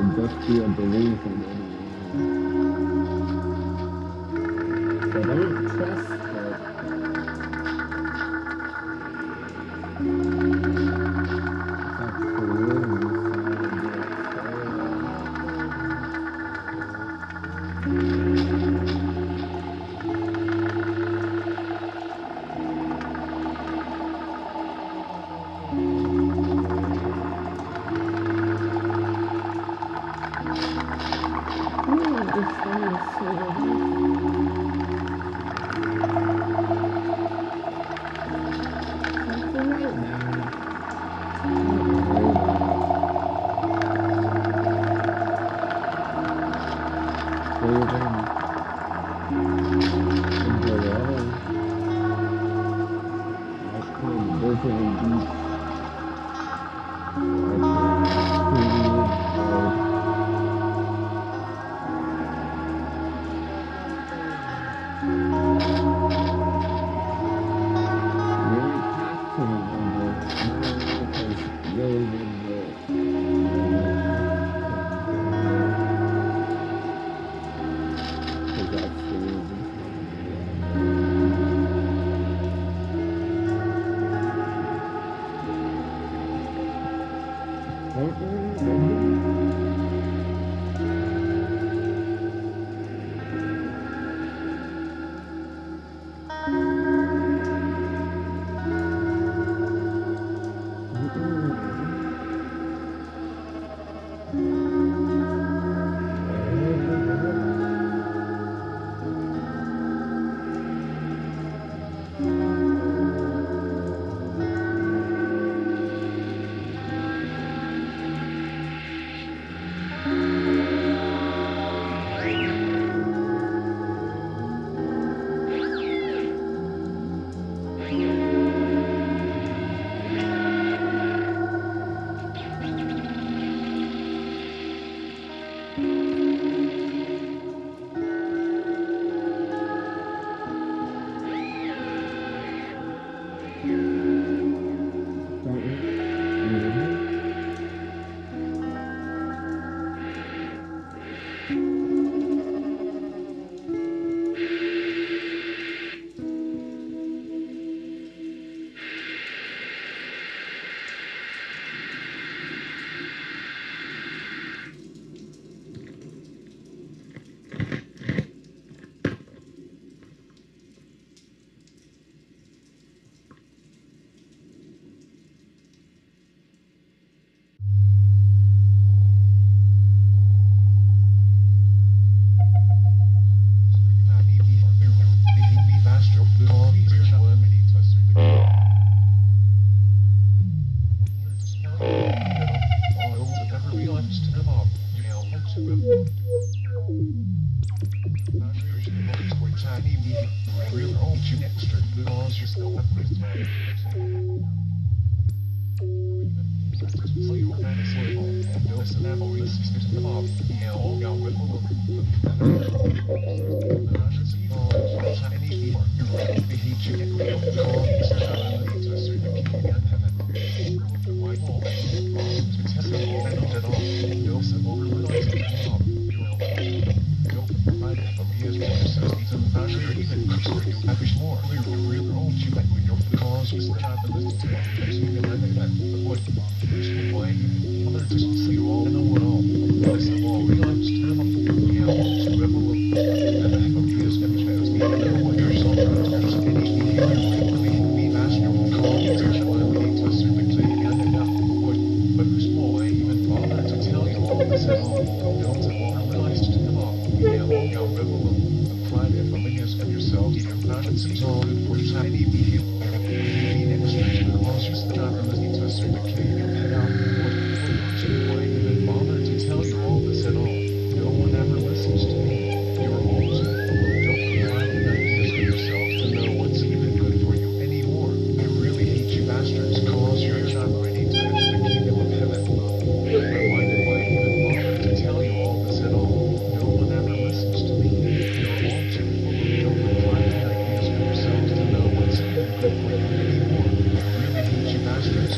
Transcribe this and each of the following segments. can just be a balloon from anywhere. So don't trust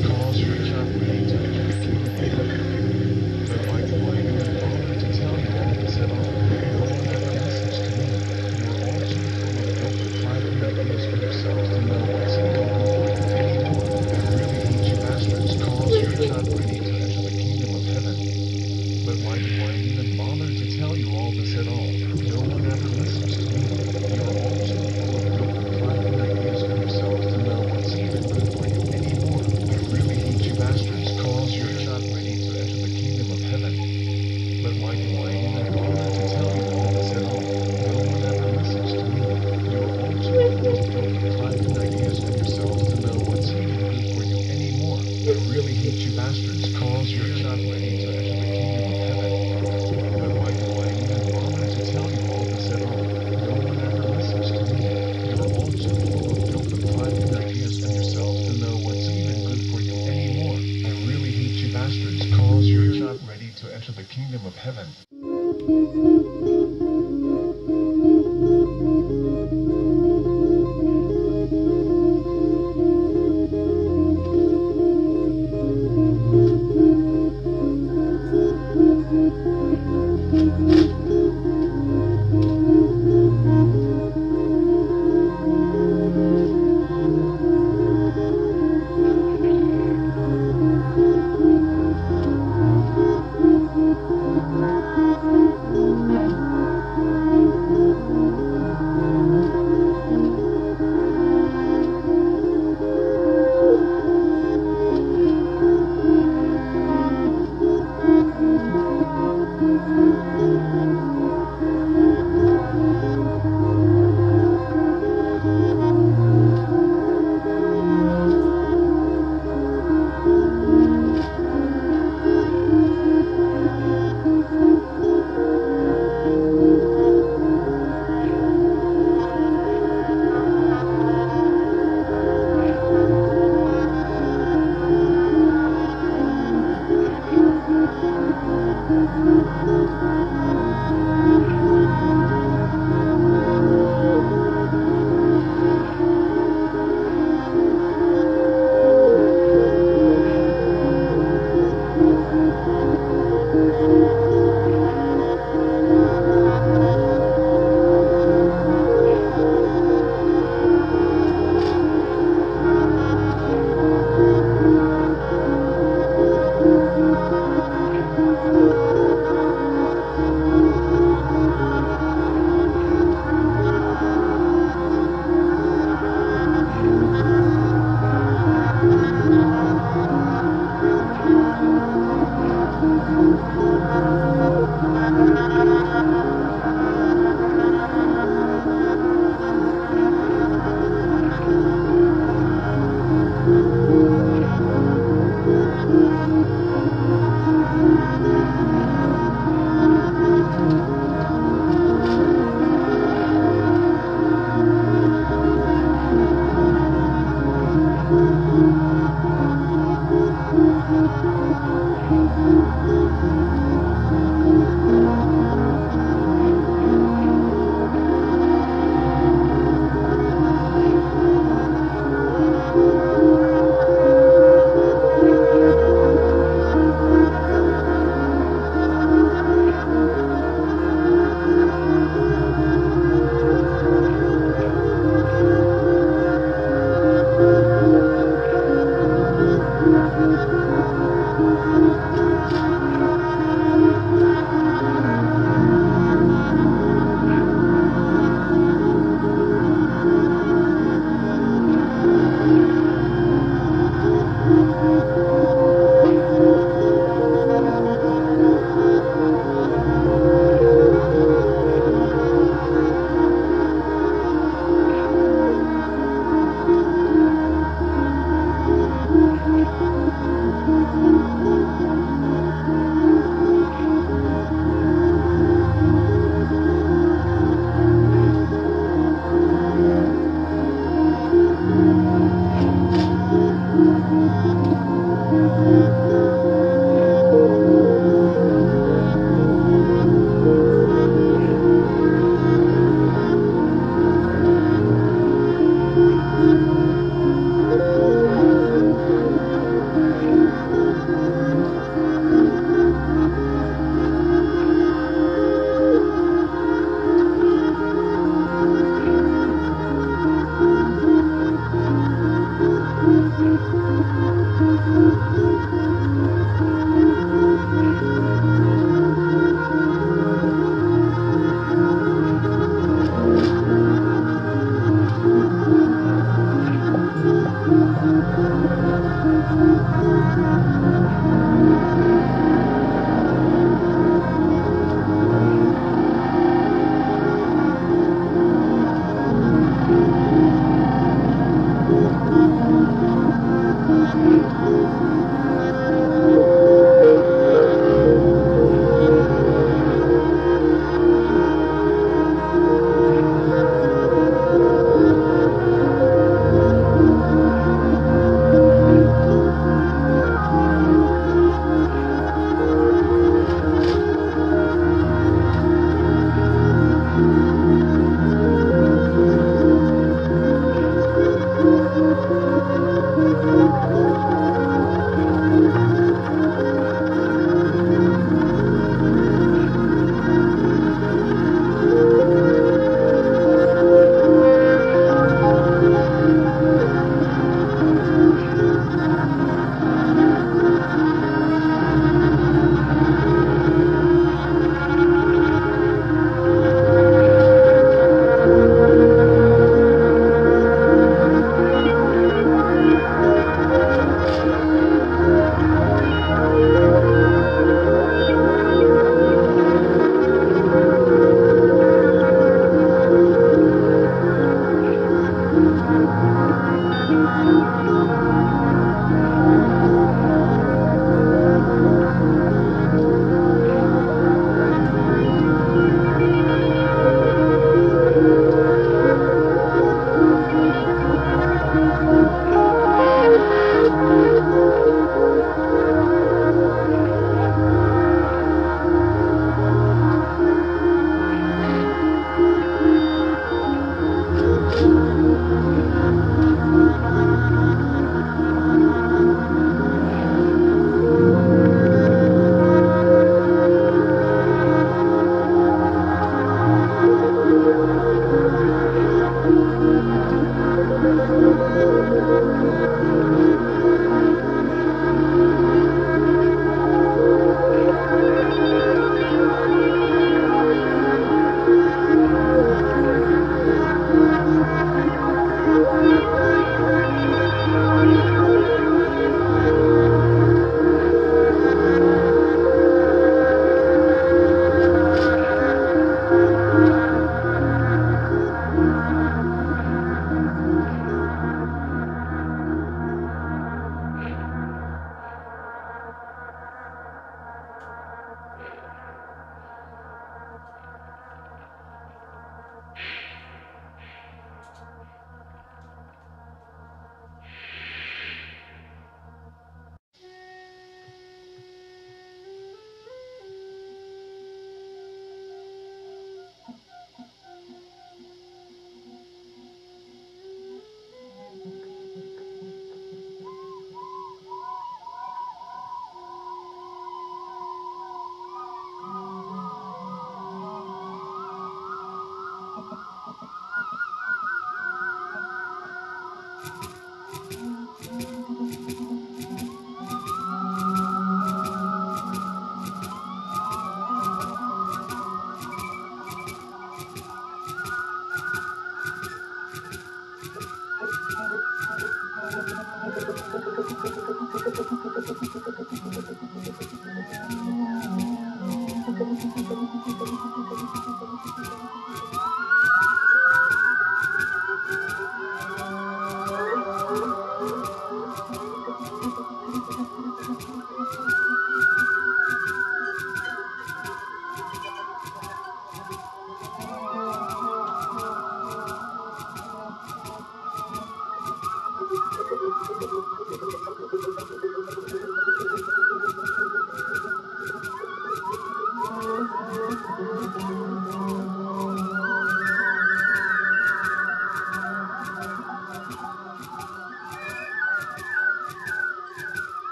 Cause your job. even bother to tell you all this at all. No one ever listens to me. You are all too full of rope-climbing ideas for yourself to know what's even good for you anymore. I really hate you bastards, cause you're not ready to enter the kingdom of heaven. But why do I even bother to tell you all this at all? No one ever listens to me. You are all too full of rope-climbing ideas for yourself to know what's even good for you anymore. I really hate you bastards, cause you're not ready to enter the kingdom of heaven. But why do I even bother to tell you all this at all? No one ever listens to me. You're all too full of dope-climbing ideas for yourself to know what's even good for you anymore. I really hate you bastards, cause you're not ready to enter the kingdom of heaven.